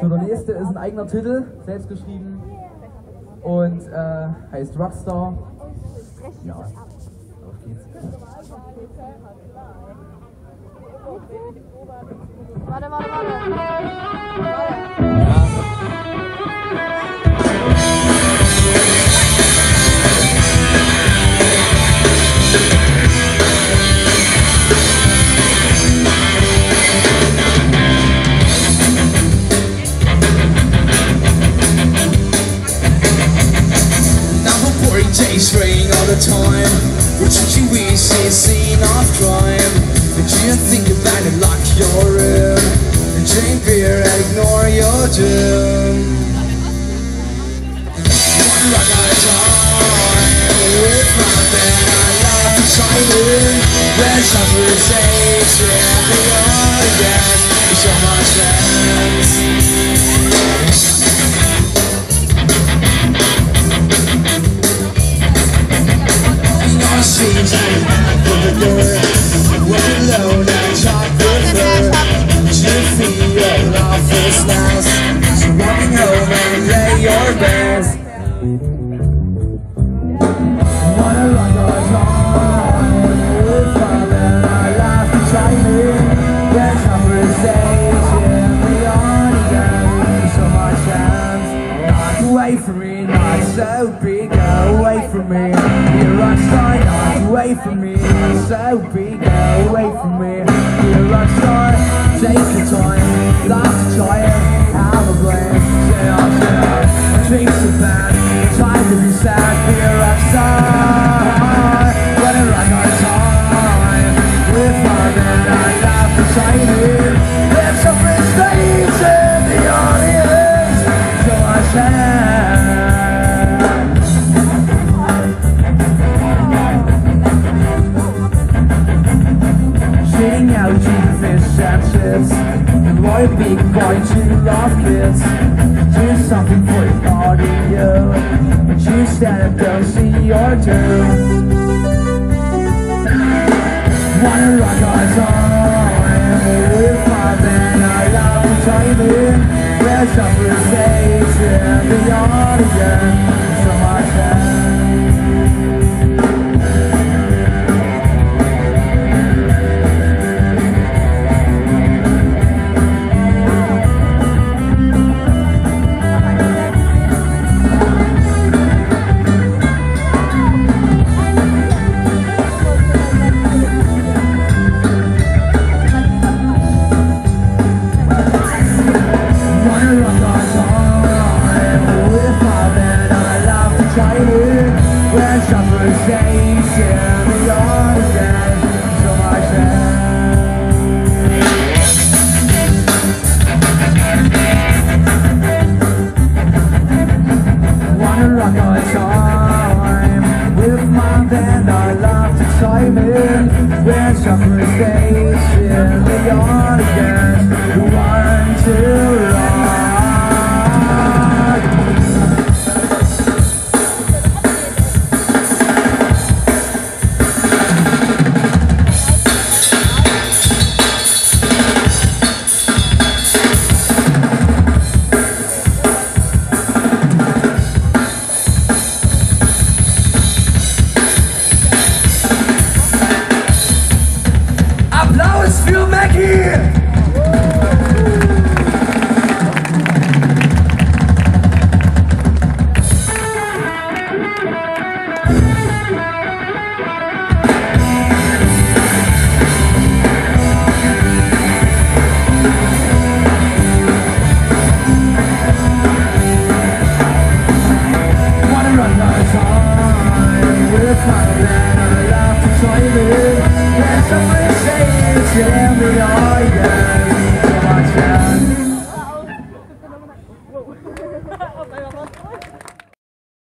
So, der nächste ist ein eigener Titel, selbst geschrieben und heißt Rockstar. Ja, auf geht's. Days rain all the time, which you wish is seen of crime. But you think about it, lock your room and drink beer and ignore your doom. One rock at a time, with my band I love to try in. When suffering takes everyone, yes, it's so much sense. Seems I open the door, we're alone and talk with her. You feel your love is nice, so walk home and play your best. Wanna rock our time, with fun and our life to try to. Their conversation beyond again, so much chance. Not away from me, not so big, away from me. You're on side, not away from me, not so big, away from me. You're on side, take your time, laugh to try it, have a blast. Stay on side, dreams so bad, time to be sad. You're on side, wanna rock our time. We're fun and I love to try it. There's some mistakes in the audience, so I shall. And why a big boy to love kids? Do something for your audio, but you stand up, don't see your turn. Wanna rock our time with my band, I love to try it. We're suffering beyond again, so much time. Somebody say it's in the eye.